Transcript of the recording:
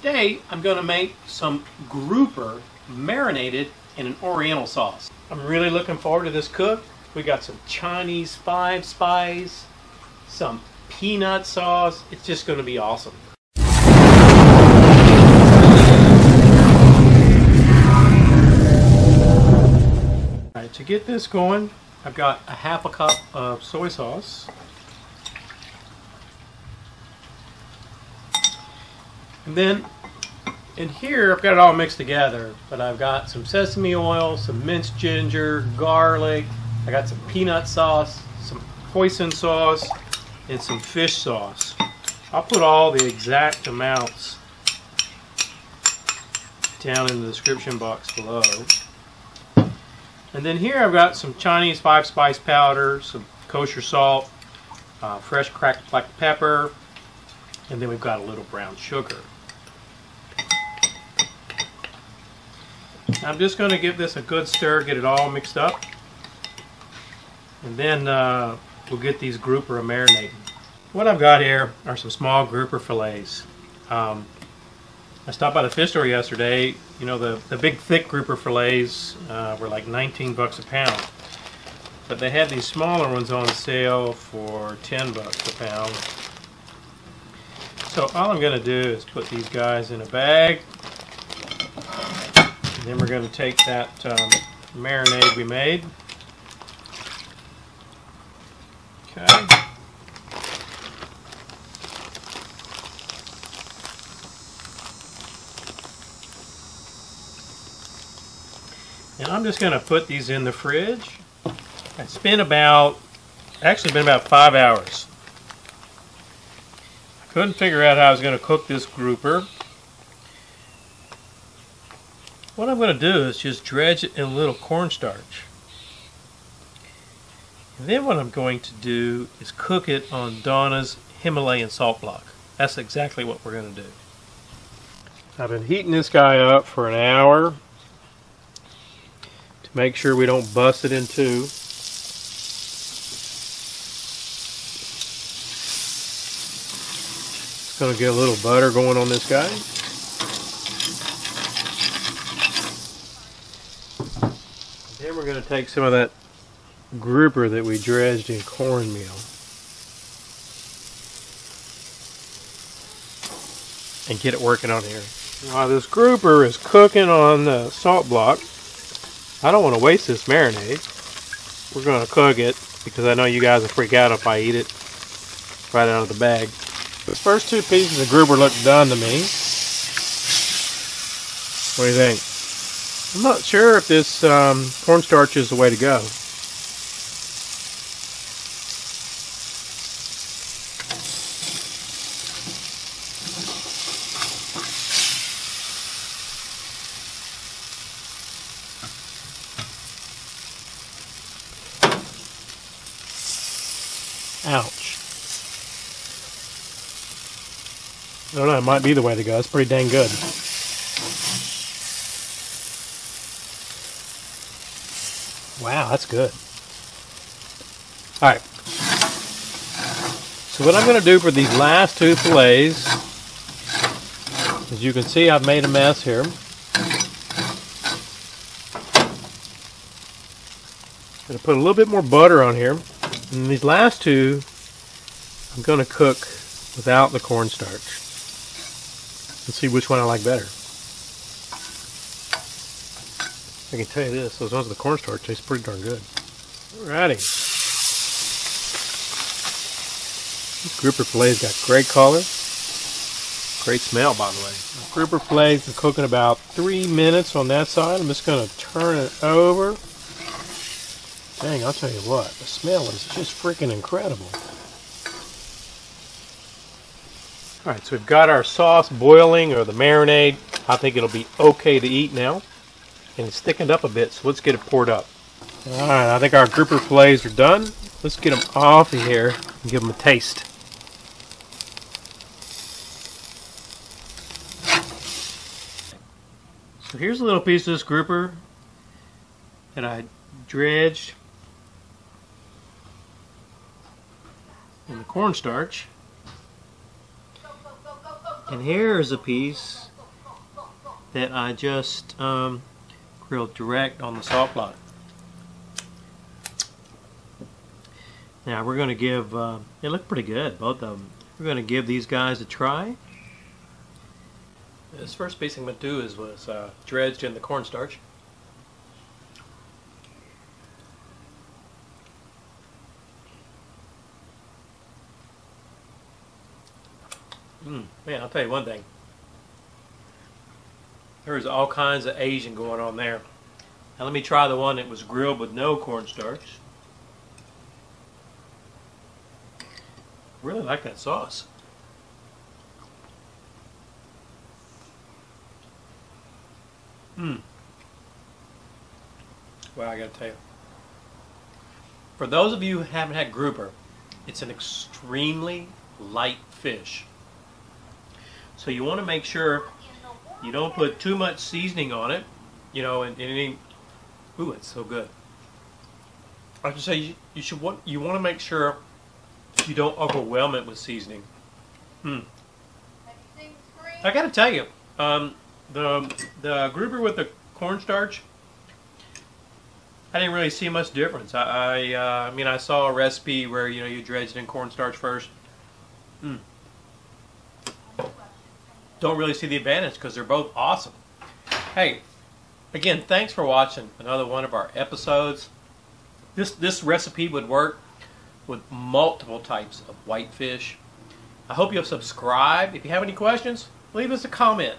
Today I'm going to make some grouper marinated in an oriental sauce. I'm really looking forward to this cook. We got some Chinese Five-Spice, some peanut sauce. It's just going to be awesome. Alright, to get this going, I've got a half a cup of soy sauce. And then in here, I've got it all mixed together, but I've got some sesame oil, some minced ginger, garlic, I got some peanut sauce, some hoisin sauce, and some fish sauce. I'll put all the exact amounts down in the description box below. And then here I've got some Chinese Five-Spice powder, some kosher salt, fresh cracked black pepper, and then we've got a little brown sugar. I'm just going to give this a good stir, get it all mixed up, and then we'll get these grouper marinated. What I've got here are some small grouper fillets. I stopped by the fish store yesterday. You know, the big thick grouper fillets were like 19 bucks a pound, but they had these smaller ones on sale for 10 bucks a pound. So all I'm going to do is put these guys in a bag. Then we're going to take that marinade we made. Okay. And I'm just going to put these in the fridge. It's been about 5 hours. I couldn't figure out how I was going to cook this grouper. What I'm going to do is just dredge it in a little cornstarch. And then what I'm going to do is cook it on Donna's Himalayan Salt Block. That's exactly what we're going to do. I've been heating this guy up for an hour to make sure we don't bust it in two. Just going to get a little butter going on this guy. Then we're going to take some of that grouper that we dredged in cornmeal and get it working on here. While this grouper is cooking on the salt block, I don't want to waste this marinade. We're going to cook it because I know you guys will freak out if I eat it right out of the bag. The first two pieces of grouper look done to me. What do you think? I'm not sure if this cornstarch is the way to go. Ouch. I don't know, it might be the way to go. It's pretty dang good. Wow, that's good. Alright, so what I'm going to do for these last two fillets, as you can see, I've made a mess here. I'm going to put a little bit more butter on here, and these last two I'm going to cook without the cornstarch. Let's see which one I like better. I can tell you this, those ones with the cornstarch taste pretty darn good. Alrighty. This grouper filet's got great color. Great smell, by the way. The grouper filet's been cooking about 3 minutes on that side. I'm just going to turn it over. Dang, I'll tell you what, the smell is just freaking incredible. Alright, so we've got our sauce boiling, or the marinade. I think it'll be okay to eat now. And it's thickened up a bit, so let's get it poured up. Alright, I think our grouper fillets are done. Let's get them off of here and give them a taste. So here's a little piece of this grouper that I dredged in the cornstarch. And here's a piece that I just grilled direct on the salt block. Now we're going to give, they look pretty good, both of them. We're going to give these guys a try. This first piece I'm going to do is was dredged in the cornstarch. Man, I'll tell you one thing. There was all kinds of Asian going on there. Now let me try the one that was grilled with no cornstarch. Really like that sauce. Well, I gotta tell you. For those of you who haven't had grouper, it's an extremely light fish. So you want to make sure you don't put too much seasoning on it, you know, and any... Ooh, it's so good. I should say you want to make sure you don't overwhelm it with seasoning. I gotta tell you, the grouper with the cornstarch, I didn't really see much difference. I mean, I saw a recipe where, you know, you dredge it in cornstarch first. Don't really see the advantage because they're both awesome. Hey, again, thanks for watching another one of our episodes. This recipe would work with multiple types of whitefish. I hope you'll subscribe. If you have any questions, leave us a comment.